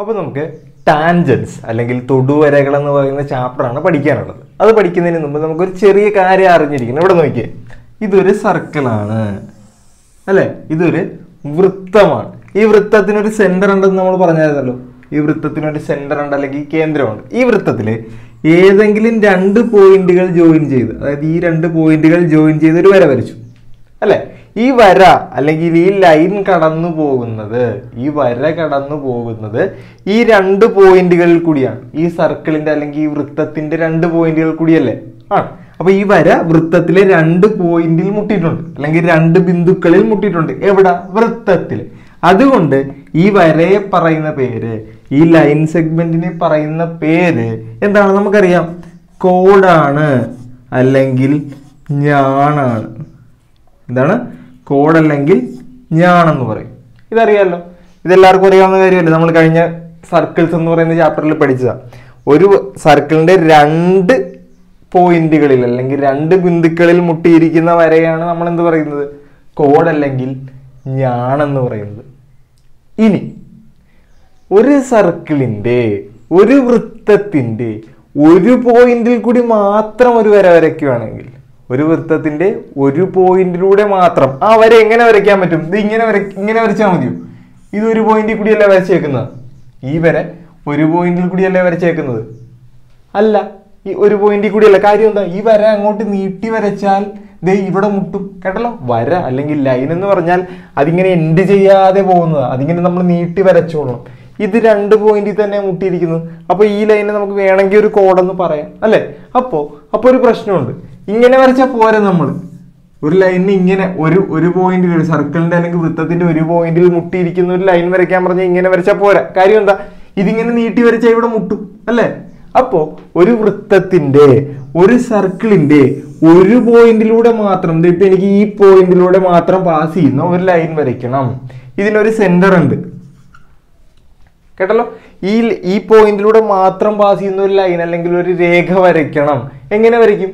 അപ്പോൾ നമുക്ക് ടാൻജൻസ് അല്ലെങ്കിൽ തൊടുവരകൾ എന്ന് പറയുന്ന ചാപ്റ്ററാണ് പഠിക്കാനുള്ളത്. അത് പഠിക്കുന്നതിന് മുമ്പ് നമുക്കൊരു ചെറിയ കാര്യം അറിഞ്ഞിരിക്കണം. ഇവിടെ നോക്കിയേ, ഇതൊരു സർക്കിളാണ് അല്ലേ, ഇതൊരു വൃത്തമാണ്. ഈ വൃത്തത്തിനൊരു സെൻറ്റർ ഉണ്ടെന്ന് നമ്മൾ പറഞ്ഞായിരുന്നല്ലോ. ഈ വൃത്തത്തിനൊരു സെൻറ്റർ ഉണ്ട് അല്ലെങ്കിൽ കേന്ദ്രമുണ്ട്. ഈ വൃത്തത്തിൽ ഏതെങ്കിലും രണ്ട് പോയിന്റുകൾ ജോയിൻ ചെയ്ത്, അതായത് ഈ രണ്ട് പോയിന്റുകൾ ജോയിൻ ചെയ്ത് ഒരു വര വരച്ചു അല്ലേ. ഈ വര അല്ലെങ്കിൽ ഈ ലൈൻ കടന്നു പോകുന്നത്, ഈ വര കടന്നു പോകുന്നത് ഈ രണ്ട് പോയിന്റുകളിൽ കൂടിയാണ്. ഈ സർക്കിളിൻ്റെ അല്ലെങ്കിൽ ഈ വൃത്തത്തിൻ്റെ രണ്ട് പോയിന്റുകൾ കൂടിയല്ലേ ആണ്. അപ്പോൾ ഈ വര വൃത്തത്തിലെ രണ്ട് പോയിന്റിൽ മുട്ടിയിട്ടുണ്ട് അല്ലെങ്കിൽ രണ്ട് ബിന്ദുക്കളിൽ മുട്ടിയിട്ടുണ്ട്. എവിടെ? വൃത്തത്തിൽ. അതുകൊണ്ട് ഈ വരയെ പറയുന്ന പേര്, ഈ ലൈൻ സെഗ്മെന്റിനെ പറയുന്ന പേര് എന്താണ് നമുക്കറിയാം? കോഡാണ് അല്ലെങ്കിൽ ഞാണാണ്. എന്താണ്? കോഡ് അല്ലെങ്കിൽ ഞാണെന്ന് പറയും. ഇതറിയാമല്ലോ, ഇതെല്ലാവർക്കും അറിയാവുന്ന കാര്യമല്ലേ. നമ്മൾ കഴിഞ്ഞ സർക്കിൾസ് എന്ന് പറയുന്ന ചാപ്റ്ററിൽ പഠിച്ചതാണ്. ഒരു സർക്കിളിൻ്റെ രണ്ട് പോയിന്റുകളിൽ അല്ലെങ്കിൽ രണ്ട് ബിന്ദുക്കളിൽ മുട്ടിയിരിക്കുന്ന വരയാണ് നമ്മൾ എന്ത് പറയുന്നത്? കോഡ് അല്ലെങ്കിൽ ഞാണെന്ന് പറയുന്നത്. ഇനി ഒരു സർക്കിളിൻ്റെ, ഒരു വൃത്തത്തിൻ്റെ ഒരു പോയിന്റിൽ കൂടി മാത്രം ഒരു വര വരയ്ക്കുകയാണെങ്കിൽ, ഒരു വൃത്തത്തിൻ്റെ ഒരു പോയിന്റിലൂടെ മാത്രം ആ വര എങ്ങനെ വരയ്ക്കാൻ പറ്റും? ഇത് ഇങ്ങനെ വരച്ചാൽ മതിയോ? ഇതൊരു പോയിന്റിൽ കൂടിയല്ലേ വരച്ചേക്കുന്നത്? ഈ വര ഒരു പോയിന്റിൽ കൂടിയല്ലേ വരച്ചേക്കുന്നത്? അല്ല, ഈ ഒരു പോയിന്റിൽ കൂടിയല്ല. കാര്യം എന്താ? ഈ വര അങ്ങോട്ട് നീട്ടി വരച്ചാൽ ദേ ഇവിടെ മുട്ടും. കേട്ടല്ലോ, വര അല്ലെങ്കിൽ ലൈൻ എന്ന് പറഞ്ഞാൽ അതിങ്ങനെ എൻഡ് ചെയ്യാതെ പോകുന്നതാണ്. അതിങ്ങനെ നമ്മൾ നീട്ടി വരച്ചോളണം. ഇത് രണ്ട് പോയിന്റിൽ തന്നെ മുട്ടിയിരിക്കുന്നത്. അപ്പോൾ ഈ ലൈനെ നമുക്ക് വേണമെങ്കിൽ ഒരു കോഡെന്ന് പറയാം അല്ലേ. അപ്പോൾ ഒരു പ്രശ്നമുണ്ട്. ഇങ്ങനെ വരച്ചാൽ പോരെ. നമ്മൾ ഒരു ലൈനിന് ഇങ്ങനെ ഒരു പോയിന്റിൽ, ഒരു സർക്കിളിൻ്റെ അല്ലെങ്കിൽ വൃത്തത്തിൻ്റെ ഒരു പോയിന്റിൽ മുട്ടിയിരിക്കുന്ന ഒരു ലൈൻ വരയ്ക്കാൻ പറഞ്ഞാൽ ഇങ്ങനെ വരച്ചാൽ പോരാ. കാര്യം എന്താ? ഇതിങ്ങനെ നീട്ടി വരച്ചാൽ ഇവിടെ മുട്ടും അല്ലേ. അപ്പോൾ ഒരു വൃത്തത്തിൻ്റെ, ഒരു സർക്കിളിൻ്റെ ഒരു പോയിന്റിലൂടെ മാത്രം, ഇതിപ്പോൾ എനിക്ക് ഈ പോയിന്റിലൂടെ മാത്രം പാസ് ചെയ്യുന്ന ഒരു ലൈൻ വരയ്ക്കണം. ഇതിനൊരു സെൻറ്റർ ഉണ്ട്. കേട്ടല്ലോ, ഈ പോയിന്റിലൂടെ മാത്രം പാസ് ചെയ്യുന്ന ഒരു ലൈൻ അല്ലെങ്കിൽ ഒരു രേഖ വരയ്ക്കണം. എങ്ങനെ വരയ്ക്കും?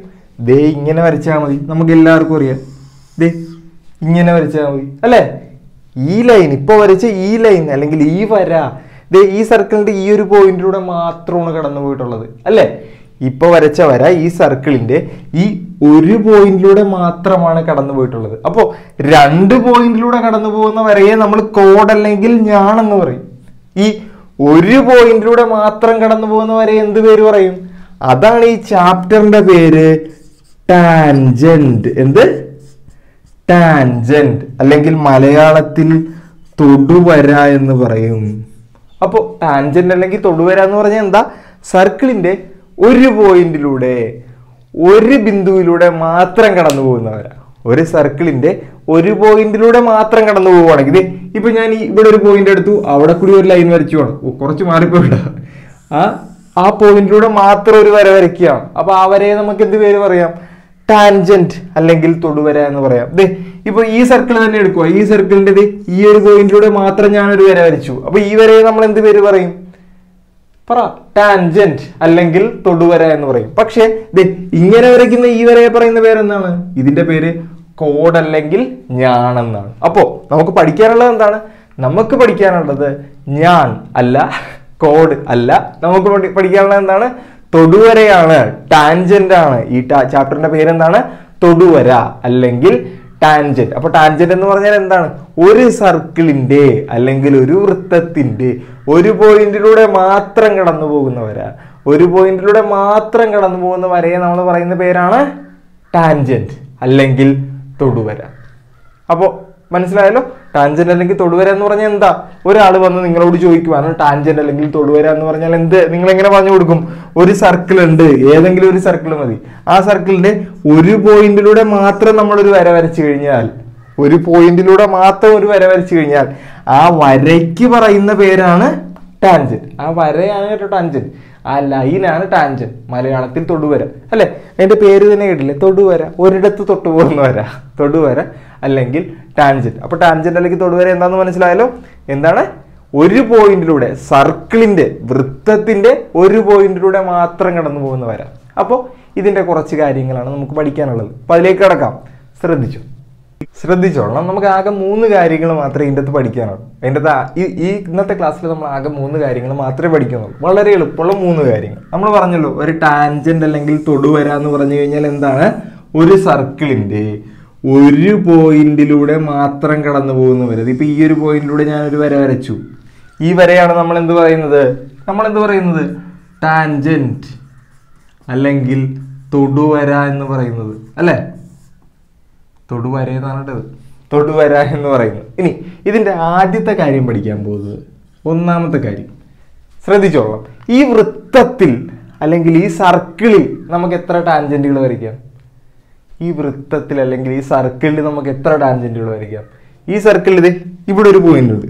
ദേ ഇങ്ങനെ വരച്ചാൽ മതി. നമുക്ക് എല്ലാവർക്കും അറിയാം. ദേ ഇങ്ങനെ വരച്ചാൽ മതി അല്ലേ. ഈ ലൈൻ ഇപ്പോൾ വരച്ച ഈ ലൈൻ അല്ലെങ്കിൽ ഈ വര ദേ ഈ സർക്കിളിൻ്റെ ഈ ഒരു പോയിന്റിലൂടെ മാത്രമാണ് കടന്നു പോയിട്ടുള്ളത് അല്ലേ. ഇപ്പോൾ വരച്ച വര ഈ സർക്കിളിൻ്റെ ഈ ഒരു പോയിന്റിലൂടെ മാത്രമാണ് കടന്നു പോയിട്ടുള്ളത്. അപ്പോൾ രണ്ട് പോയിന്റിലൂടെ കടന്നു പോകുന്ന വരയെ നമ്മൾ കോഡ് അല്ലെങ്കിൽ ഞാണെന്ന് പറയും. ഈ ഒരു പോയിന്റിലൂടെ മാത്രം കടന്നു പോകുന്ന വരയെ എന്ത് പേര് പറയും? അതാണ് ഈ ചാപ്റ്ററിൻ്റെ പേര്, ടാൻജന്റ്. എന്ത്? ടാൻജന്റ് അല്ലെങ്കിൽ മലയാളത്തിൽ തൊടുവര എന്ന് പറയും. അപ്പോൾ ടാൻജന്റ് അല്ലെങ്കിൽ തൊടുവര എന്ന് പറഞ്ഞാൽ എന്താ? സർക്കിളിൻ്റെ ഒരു പോയിന്റിലൂടെ, ഒരു ബിന്ദുവിലൂടെ മാത്രം കടന്നു പോകുന്നവര. ഒരു സർക്കിളിൻ്റെ ഒരു പോയിന്റിലൂടെ മാത്രം കടന്നു പോവുകയാണെങ്കിൽ, ഇപ്പം ഞാൻ ഇവിടെ ഒരു പോയിന്റ് എടുത്തു, അവിടെ കൂടി ഒരു ലൈൻ വരച്ചു പോകണം. കുറച്ച് മാറിപ്പോയിട്ട ആ പോയിന്റിലൂടെ മാത്രം ഒരു വര വരയ്ക്കുകയാണ്. അപ്പോൾ ആ വരയെ നമുക്ക് എന്ത് പേര് പറയാം? ടാൻജന്റ് അല്ലെങ്കിൽ തൊടുവര എന്ന് പറയാം. ദേ ഇപ്പോൾ ഈ സർക്കിൾ തന്നെ എടുക്കുക. ഈ സർക്കിളിൻ്റെ ഈ ഒരു പോയിന്റിലൂടെ മാത്രം ഞാനൊരു വര വരച്ചു. അപ്പോൾ ഈ വരയെ നമ്മൾ എന്ത് പേര് പറയും? പറ, ടാൻജന്റ് അല്ലെങ്കിൽ തൊടുവര എന്ന് പറയും. പക്ഷേ ദേ ഇങ്ങനെ വരയ്ക്കുന്ന ഈ വരയെ പറയുന്ന പേരെന്താണ്? ഇതിൻ്റെ പേര് കോഡ് അല്ലെങ്കിൽ ഞാണെന്നാണ്. അപ്പോൾ നമുക്ക് പഠിക്കാനുള്ളത് എന്താണ്? നമുക്ക് പഠിക്കാനുള്ളത് ഞാൻ അല്ല, കോഡ് അല്ല. നമുക്ക് പഠിക്കാനുള്ളത് എന്താണ്? തൊടുവരയാണ്, ടാൻജന്റ് ആണ്. ഈ ചാപ്റ്ററിന്റെ പേരെന്താണ്? തൊടുവര അല്ലെങ്കിൽ ടാൻജന്റ്. അപ്പോൾ ടാൻജന്റ് എന്ന് പറഞ്ഞാൽ എന്താണ്? ഒരു സർക്കിളിൻ്റെ അല്ലെങ്കിൽ ഒരു വൃത്തത്തിൻ്റെ ഒരു പോയിന്റിലൂടെ മാത്രം കടന്നു പോകുന്ന വര, ഒരു പോയിന്റിലൂടെ മാത്രം കടന്നു പോകുന്ന വരയെ നമ്മൾ പറയുന്ന പേരാണ് ടാൻജന്റ് അല്ലെങ്കിൽ തൊടുവര. അപ്പോൾ മനസ്സിലായല്ലോ, ടാൻജന്റ് അല്ലെങ്കിൽ തൊടുവര എന്ന് പറഞ്ഞാൽ എന്താ? ഒരാൾ വന്ന് നിങ്ങളോട് ചോദിക്കുവാണ് ടാൻജന്റ് അല്ലെങ്കിൽ തൊടുവര എന്ന് പറഞ്ഞാൽ എന്ത്, നിങ്ങളെങ്ങനെ പറഞ്ഞു കൊടുക്കും? ഒരു സർക്കിൾ ഉണ്ട്, ഏതെങ്കിലും ഒരു സർക്കിൾ മതി. ആ സർക്കിളിൻ്റെ ഒരു പോയിന്റിലൂടെ മാത്രം നമ്മളൊരു വര വരച്ചു കഴിഞ്ഞാൽ, ഒരു പോയിന്റിലൂടെ മാത്രം ഒരു വര വരച്ചു കഴിഞ്ഞാൽ ആ വരയ്ക്ക് പറയുന്ന പേരാണ് ടാൻജന്റ്. ആ വരയാണ് കേട്ടോ ടാൻജന്റ്, ആ ലൈനാണ് ടാൻജന്റ്. മലയാളത്തിൽ തൊടുവര അല്ലേ. അതിൻ്റെ പേര് തന്നെ കേട്ടില്ലേ, തൊടുവര. ഒരിടത്ത് തൊട്ടു പോകുന്ന വര തൊടുവര അല്ലെങ്കിൽ ടാൻജന്റ്. അപ്പോൾ ടാൻജന്റ് അല്ലെങ്കിൽ തൊടുവര എന്താണെന്ന് മനസ്സിലായല്ലോ. എന്താണ്? ഒരു പോയിന്റിലൂടെ, സർക്കിളിൻ്റെ വൃത്തത്തിൻ്റെ ഒരു പോയിന്റിലൂടെ മാത്രം കടന്നു പോകുന്ന വര. അപ്പോൾ ഇതിൻ്റെ കുറച്ച് കാര്യങ്ങളാണ് നമുക്ക് പഠിക്കാനുള്ളത്. അപ്പോൾ അതിലേക്ക് കടക്കാം. ശ്രദ്ധിച്ചു. ശ്രദ്ധിച്ചോളണം, നമുക്ക് ആകെ മൂന്ന് കാര്യങ്ങൾ മാത്രമേ ഇതിൻ്റെ അകത്ത് പഠിക്കാനുള്ളൂ. അതിൻ്റെ അകത്ത് ഈ ഇന്നത്തെ ക്ലാസ്സിൽ നമ്മൾ ആകെ മൂന്ന് കാര്യങ്ങൾ മാത്രമേ പഠിക്കുന്നുള്ളൂ. വളരെ എളുപ്പമുള്ള മൂന്ന് കാര്യങ്ങൾ നമ്മൾ പറഞ്ഞല്ലോ. ഒരു ടാൻജൻ്റ് അല്ലെങ്കിൽ തൊടുവര എന്ന് പറഞ്ഞു കഴിഞ്ഞാൽ എന്താണ്? ഒരു സർക്കിളിൻ്റെ ഒരു പോയിന്റിലൂടെ മാത്രം കടന്നു പോകുന്ന വര. ഇപ്പോൾ ഈ ഒരു പോയിന്റിലൂടെ ഞാനൊരു വര വരച്ചു. ഈ വരയാണ് നമ്മളെന്ത് പറയുന്നത് ടാൻജൻ്റ് അല്ലെങ്കിൽ തൊടുവര എന്ന് പറയുന്നത്, അല്ലേ? തൊടുവര എന്നാണ് കേട്ടത്, തൊടുവര എന്ന് പറയുന്നത്. ഇനി ഇതിൻ്റെ ആദ്യത്തെ കാര്യം പഠിക്കാൻ പോകുന്നത്, ഒന്നാമത്തെ കാര്യം ശ്രദ്ധിച്ചോളാം. ഈ വൃത്തത്തിൽ അല്ലെങ്കിൽ ഈ സർക്കിളിൽ നമുക്ക് എത്ര ടാൻജൻറ്റുകൾ വരയ്ക്കാം? ഈ വൃത്തത്തിൽ അല്ലെങ്കിൽ ഈ സർക്കിളിൽ നമുക്ക് എത്ര ടാൻജൻറ്റുകൾ വരയ്ക്കാം? ഈ സർക്കിളിൽ ഇത് ഇവിടെ ഒരു പോയിൻ്റ് ഉണ്ട്.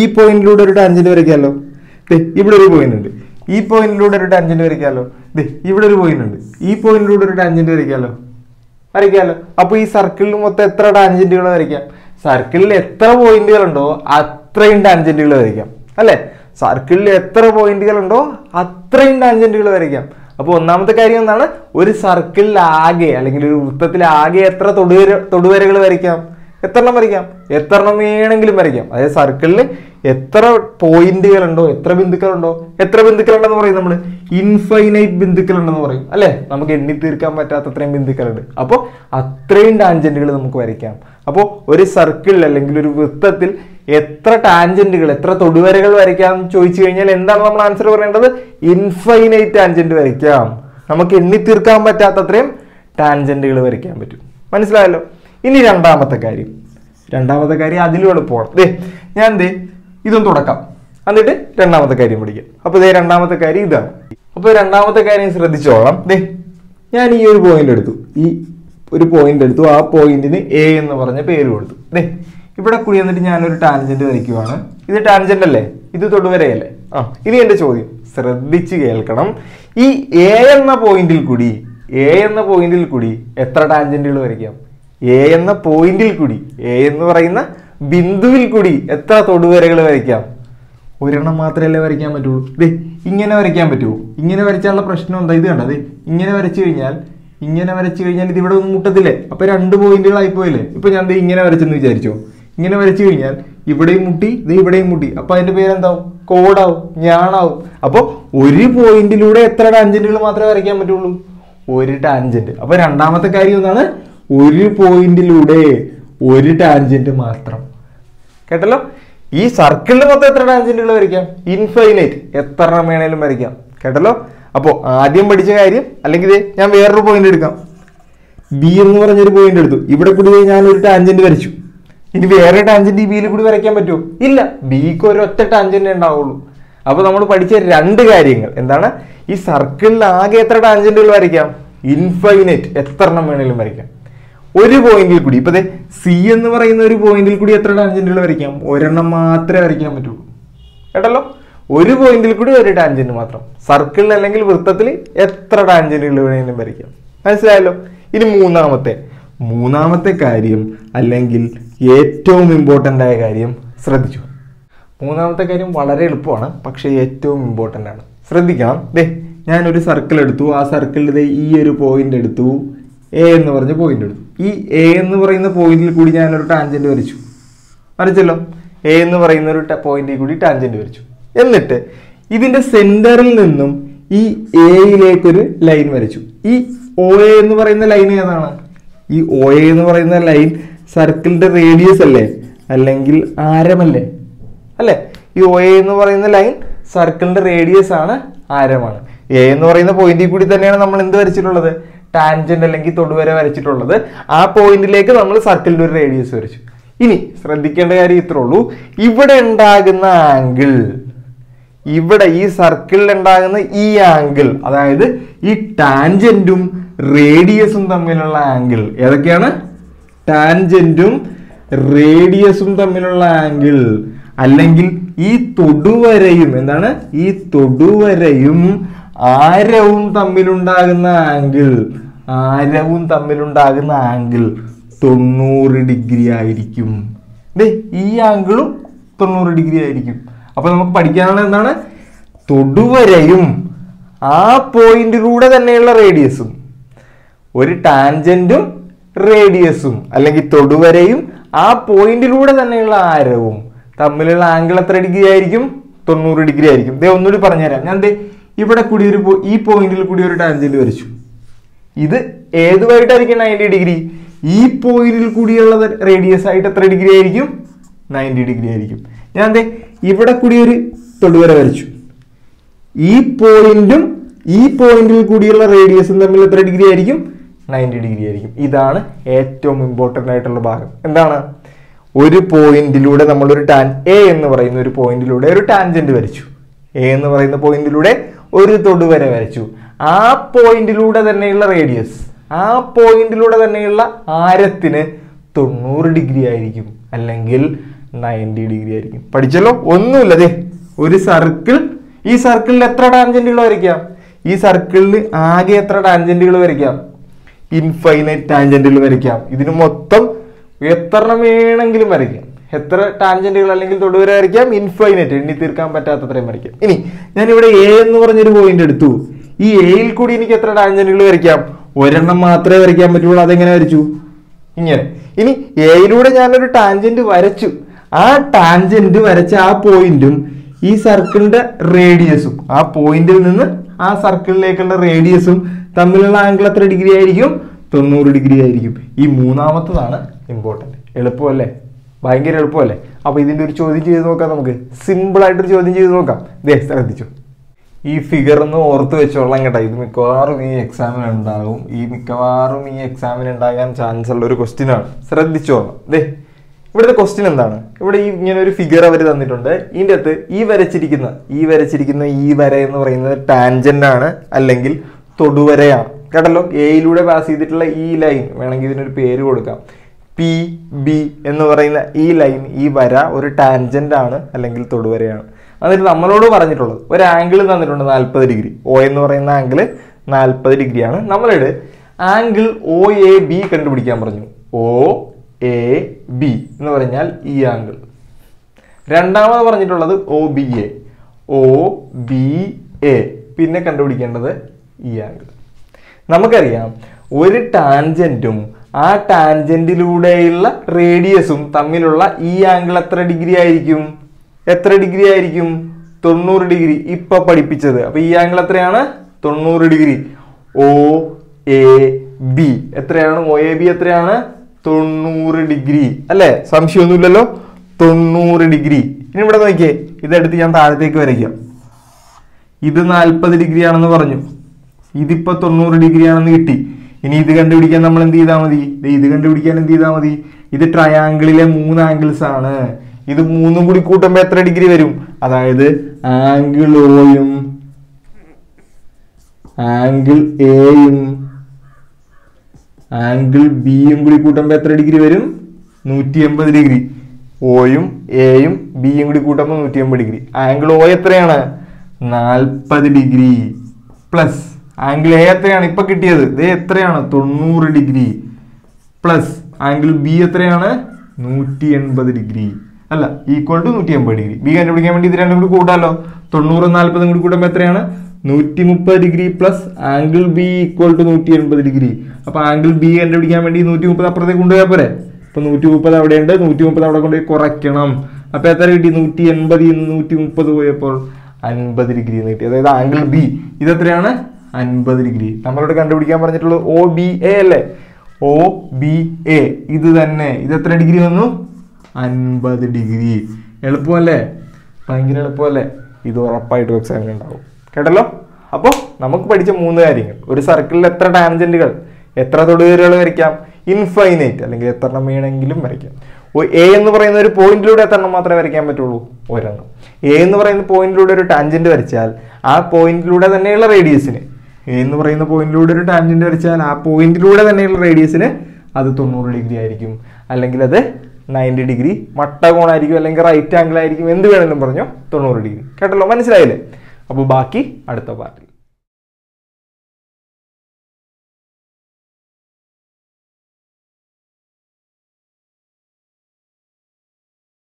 ഈ പോയിന്റിലൂടെ ഒരു ടാൻജൻറ്റ് വരയ്ക്കാമല്ലോ. ഇവിടെ ഒരു പോയിൻ്റ് ഉണ്ട്. ഈ പോയിന്റിലൂടെ ഒരു ടാൻജൻറ്റ് വരയ്ക്കാമല്ലോ. ഇവിടെ ഒരു പോയിൻ്റ് ഉണ്ട്. ഈ പോയിന്റിലൂടെ ഒരു ടാൻജൻറ്റ് വരയ്ക്കാമല്ലോ. അപ്പോൾ ഈ സർക്കിളിൽ മൊത്തം എത്ര ടാൻജൻറ്റുകൾ വരയ്ക്കാം? സർക്കിളിൽ എത്ര പോയിന്റുകളുണ്ടോ അത്രയും ടാൻജൻറ്റുകൾ വരയ്ക്കാം, അല്ലേ? സർക്കിളിൽ എത്ര പോയിന്റുകളുണ്ടോ അത്രയും ടാൻജൻറ്റുകൾ വരയ്ക്കാം. അപ്പോൾ ഒന്നാമത്തെ കാര്യം എന്താണ്? ഒരു സർക്കിളിലാകെ അല്ലെങ്കിൽ ഒരു വൃത്തത്തിലാകെ എത്ര തൊടുവരകൾ വരയ്ക്കാം? എത്രണ്ണം വരയ്ക്കാം? എത്രണ്ണം വേണമെങ്കിലും വരയ്ക്കാം. അതായത് സർക്കിളിൽ എത്ര പോയിന്റുകളുണ്ടോ എത്ര ബിന്ദുക്കളുണ്ടോ, എത്ര ബിന്ദുക്കളുണ്ടെന്ന് പറയും നമ്മൾ? ഇൻഫൈനൈറ്റ് ബിന്ദുക്കളുണ്ടെന്ന് പറയും, അല്ലേ? നമുക്ക് എണ്ണി തീർക്കാൻ പറ്റാത്തത്രയും ബിന്ദുക്കളുണ്ട്. അപ്പോൾ അത്രയും ടാൻജൻറ്റുകൾ നമുക്ക് വരയ്ക്കാം. അപ്പോൾ ഒരു സർക്കിളിൽ അല്ലെങ്കിൽ ഒരു വൃത്തത്തിൽ എത്ര ടാൻജൻറ്റുകൾ എത്ര തൊടുവരകൾ വരയ്ക്കാം എന്ന് ചോദിച്ചു കഴിഞ്ഞാൽ എന്താണ് നമ്മൾ ആൻസർ പറയേണ്ടത്? ഇൻഫൈനൈറ്റ് ടാൻജൻറ്റ് വരയ്ക്കാം. നമുക്ക് എണ്ണി തീർക്കാൻ പറ്റാത്തത്രയും ടാൻജൻറ്റുകൾ വരയ്ക്കാൻ പറ്റും. മനസ്സിലായല്ലോ? ഇനി രണ്ടാമത്തെ കാര്യം അതിലും എളുപ്പമാണ്. ഞാൻ ഇതൊന്ന് തുടക്കാം, എന്നിട്ട് രണ്ടാമത്തെ കാര്യം പഠിക്കാം. അപ്പോൾ രണ്ടാമത്തെ കാര്യം ഇതാണ്. അപ്പോൾ രണ്ടാമത്തെ കാര്യം ശ്രദ്ധിച്ചോളാം. ഞാൻ ഈ ഒരു പോയിന്റ് എടുത്തു, ആ പോയിന്റിന് എ എന്ന് പറഞ്ഞ പേര് കൊടുത്തു. ഇവിടെ കൂടി എന്നിട്ട് ഞാനൊരു ടാൻജൻറ്റ് വരയ്ക്കുവാണ്. ഇത് ടാൻജൻ്റ് അല്ലേ? ഇത് തൊടുവരയല്ലേ? ഇനി എൻ്റെ ചോദ്യം ശ്രദ്ധിച്ച് കേൾക്കണം. ഈ എ എന്ന പോയിന്റിൽ കൂടി എത്ര ടാൻജൻറ്റുകൾ വരയ്ക്കാം? എ എന്ന് പറയുന്ന ബിന്ദുവിൽ കൂടി എത്ര തൊടുവരകൾ വരയ്ക്കാം? ഒരെണ്ണം മാത്രമല്ലേ വരയ്ക്കാൻ പറ്റുള്ളൂ. ഇങ്ങനെ വരയ്ക്കാൻ പറ്റുമോ? ഇങ്ങനെ വരച്ചാലുള്ള പ്രശ്നം എന്താ? ഇത് കണ്ടത് ഇങ്ങനെ വരച്ചു കഴിഞ്ഞാൽ ഇത് ഇവിടെ ഒന്നും മുട്ടത്തില്ലേ? അപ്പോൾ രണ്ട് പോയിന്റുകളായിപ്പോയില്ലേ? ഇപ്പോൾ ഞാൻ ഇങ്ങനെ വരച്ചെന്ന് വിചാരിച്ചോ. ഇങ്ങനെ വരച്ചു കഴിഞ്ഞാൽ ഇവിടെയും മുട്ടി ഇവിടെയും മുട്ടി. അപ്പോൾ അതിൻ്റെ പേരെന്താവും? കോടാവും, ഞാണാവും. അപ്പോൾ ഒരു പോയിന്റിലൂടെ എത്ര ടാൻജൻറ്റുകൾ മാത്രമേ വരയ്ക്കാൻ പറ്റുള്ളൂ? ഒരു ടാൻജൻറ്റ്. അപ്പോൾ രണ്ടാമത്തെ കാര്യം എന്താണ്? ഒരു പോയിന്റിലൂടെ ഒരു ടാൻജൻറ്റ് മാത്രം. കേട്ടല്ലോ? ഈ സർക്കിളിൽ മൊത്തം എത്ര ടാൻജൻറ്റുകൾ വരയ്ക്കാം? ഇൻഫൈനൈറ്റ്, എത്ര വേണേലും വരയ്ക്കാം. കേട്ടല്ലോ? അപ്പോൾ ആദ്യം പഠിച്ച കാര്യം. അല്ലെങ്കിൽ ഞാൻ വേറൊരു പോയിന്റ് എടുക്കാം. ബി എന്ന് പറഞ്ഞൊരു പോയിന്റ് എടുത്തു. ഇവിടെ കൂടി ഞാനൊരു ടാൻജൻറ്റ് വരച്ചു. ഇനി വേറെ ടാൻജൻറ്റ് ഈ ബിയിൽ കൂടി വരയ്ക്കാൻ പറ്റുമോ? ഇല്ല, ബിക്ക് ഒരൊറ്റ ടാൻജൻറ്റ് ഉണ്ടാവുള്ളൂ. അപ്പോൾ നമ്മൾ പഠിച്ച രണ്ട് കാര്യങ്ങൾ എന്താണ്? ഈ സർക്കിളിൽ ആകെ എത്ര ടാൻജൻറ്റുകൾ വരയ്ക്കാം? ഇൻഫൈനൈറ്റ്, എത്ര വേണേലും വരയ്ക്കാം. ഒരു പോയിന്റിൽ കൂടി ഇപ്പം സി എന്ന് പറയുന്ന ഒരു പോയിന്റിൽ കൂടി എത്ര ടാൻജൻറ്റുകൾ വരയ്ക്കാം? ഒരെണ്ണം മാത്രമേ വരയ്ക്കാൻ പറ്റുള്ളൂ. കേട്ടല്ലോ? ഒരു പോയിന്റിൽ കൂടി ഒരു ടാൻജൻറ്റ് മാത്രം. സർക്കിളിൽ അല്ലെങ്കിൽ വൃത്തത്തിൽ എത്ര ടാൻജൻറ്റുകൾ വേണമെങ്കിലും വരയ്ക്കാം. മനസ്സിലായല്ലോ? ഇനി മൂന്നാമത്തെ കാര്യം അല്ലെങ്കിൽ ഏറ്റവും ഇമ്പോർട്ടൻ്റ് ആയ കാര്യം ശ്രദ്ധിച്ചു. മൂന്നാമത്തെ കാര്യം വളരെ എളുപ്പമാണ്, പക്ഷേ ഏറ്റവും ഇമ്പോർട്ടൻ്റ് ആണ്, ശ്രദ്ധിക്കണം. ഞാനൊരു സർക്കിൾ എടുത്തു. ആ സർക്കിളിൽ ഈ ഒരു പോയിന്റ് എടുത്തു. എ എന്ന് പറഞ്ഞ പോയിന്റ് എടുത്തു. ഈ എ എന്ന് പറയുന്ന പോയിന്റിൽ കൂടി ഞാനൊരു ടാൻജൻറ്റ് വരച്ചല്ലോ. എ എന്ന് പറയുന്ന ഒരു പോയിന്റിൽ കൂടി ടാൻജൻറ്റ് വരച്ചു. എന്നിട്ട് ഇതിൻ്റെ സെൻറ്ററിൽ നിന്നും ഈ എയിലേക്കൊരു ലൈൻ വരച്ചു. ഈ ഒ എ എന്ന് പറയുന്ന ലൈൻ ഏതാണ്? ഈ ഒ എ എന്ന് പറയുന്ന ലൈൻ സർക്കിളിൻ്റെ റേഡിയസ് അല്ലേ? അല്ലെങ്കിൽ ആരമല്ലേ? അല്ലേ? ഈ ഒ എ എന്ന് പറയുന്ന ലൈൻ സർക്കിളിൻ്റെ റേഡിയസ് ആണ്, ആരമാണ്. എ എന്ന് പറയുന്ന പോയിന്റിൽ കൂടി തന്നെയാണ് നമ്മൾ എന്ത് വരച്ചിട്ടുള്ളത്? ടാൻജൻറ്റ് അല്ലെങ്കിൽ തൊടുവര വരച്ചിട്ടുള്ളത്. ആ പോയിന്റിലേക്ക് നമ്മൾ സർക്കിളിൻ്റെ ഒരു റേഡിയസ് വരച്ചു. ഇനി ശ്രദ്ധിക്കേണ്ട കാര്യം ഇത്രേ ഉള്ളൂ. ഇവിടെ ഈ സർക്കിളിൽ ഉണ്ടാകുന്ന ഈ ആംഗിൾ, അതായത് ഈ ടാൻജൻറ്റും റേഡിയസും തമ്മിലുള്ള ആംഗിൾ ഏതൊക്കെയാണ്? ടാൻജൻറ്റും റേഡിയസും തമ്മിലുള്ള ആംഗിൾ, അല്ലെങ്കിൽ ഈ തൊടുവരയും ആരവും തമ്മിലുണ്ടാകുന്ന ആംഗിൾ 90 ഡിഗ്രി ആയിരിക്കും. ഈ ആംഗിളും 90 ഡിഗ്രി ആയിരിക്കും. അപ്പോൾ നമുക്ക് പഠിക്കാനുള്ള എന്താണ്? തൊടുവരയും ആ പോയിന്റിലൂടെ തന്നെയുള്ള റേഡിയസും, ഒരു ടാൻജൻറ്റും radiusum, alleged Toduvareum, a point in wood and a larum. Tamil angle at 30°, Tonuri. They only paranaram, and they if a Kudiru E point will Kudur Tansil virtue. Either Eduaitaric 90°, E point will Kudur radius at 30°, 90°. And they if a Kudur Toduvara virtue. E point will Kudur radius in the middle 30°. 90°. This is the most important part. What is one point we tan A point a tangent varachu. A point is a that point is radius. That point is 90°. Allengil 90°. Padichalo onnilla one circle. This circle is tangent infinite tangent will be done. This is the tangent will be infinite. This is the Tamil angle 3° ആയിരിക്കും 90° ആയിരിക്കും ഈ മൂന്നാമത്തേതാണ് important എളുപ്പമല്ലേ ഭയങ്കര എളുപ്പമല്ലേ അപ്പോൾ ഇതിന്റെ ഒരു ചോദ്യം ചെയ്തു നോക്കാം നമുക്ക് സിമ്പിൾ ആയിട്ട് ഒരു ചോദ്യം ചെയ്തു നോക്കാം ദേ ശ്രദ്ധിച്ചോ ഈ ഫിഗർ ഒന്ന് ഓർത്തു വെച്ചോളാം കേട്ടോ ഇത് മിക്കവാറും ഈ എക്സാമിന് ഉണ്ടാകും ഈ മിക്കവാറും ഈ എക്സാമിന് ഉണ്ടാകാൻ ചാൻസ് ഉള്ള ഒരു ക്വസ്റ്റ്യൻ ആണ് ശ്രദ്ധിച്ചോളാം ദേ ഇവിടത്തെ ക്വസ്റ്റ്യൻ എന്താണ് ഇവിടെ ഈ ഇങ്ങനെ ഒരു ഫിഗർ അവർ തന്നിട്ടുണ്ട് ഇതിനകത്ത് ഈ വര എന്ന് പറയുന്നത് ടാൻജന്റ് ആണ് അല്ലെങ്കിൽ Toduvara, Catalog, A. Luda Vasitla E line, when I give it a period. P, B, and the E line, E vara, or a tangent on a lingle Toduvara. And then the Amalodo Varanitolo, where angle is on the 40°. O in the angle, 40°. Number angle OAB contributing. OAB, no E angle. Randama Varanitola, OBA. OBA, Pinna contributing another. E angle. Namakariam, one tangentum, a tangentilude radiusum, Tamilula, E angle at 3° iricum, at 3° iricum, 90°, Ipa padipicha, E angle at 90°, OAB, at 90°, Ale, some shunulelo, 90°. In what I get, is that the Antarctic variable? Either 40°. This is 90°. This is the triangle. This is the angle. This is the 3°. That is angle O, angle A, angle B. This is the 180°. O, A, B. This is 180°. Angle O is 40°. Plus. Angle A and Ipakitias, they 90°. Plus angle B at 180°. Alla equal to 180°. B and became the end of the Kodala, Tonur and Alpathana, 130° plus angle B equal to 180°. Upon angle B and became the Nutupa Pradakunda, Panutupa end, Nutupa correctionum, a patharity Nutian body Nutumpa and Badri. The angle B is a 50°. Nammude kandupidikan paranjittulla OBA alle OBA idu thanne idu etra degree vannu 50°. Eluppalle bhangara eluppalle idu orappayittu exam undavu kettalo appo namakku padicha moonu karyangal oru circle il etra tangentugal etra toduvarugal varikam infinite allengil etra meenengilum varikam A ennu parayna oru point ilude etra maatrame varikkan pattullu orannu A ennu parayna point ilude oru tangent varichal aa point ilude thaneyulla radius ne A the പറയുന്ന പോയിന്റിലൂടെ ഒരു tangent വരച്ചാൽ ആ പോയിന്റിലൂടെ തന്നെയുള്ള റേഡിയസിനെ അത് 90° ആയിരിക്കും അല്ലെങ്കിൽ അത് 90° മട്ടകോൺ ആയിരിക്കും അല്ലെങ്കിൽ റൈറ്റ് ആംഗിൾ ആയിരിക്കും എന്ത് വേണമെങ്കിലും പറഞ്ഞോ 90°. കേട്ടല്ലോ മനസ്സിലായില്ലേ? അപ്പോൾ ബാക്കി അടുത്ത പാർട്ടിൽ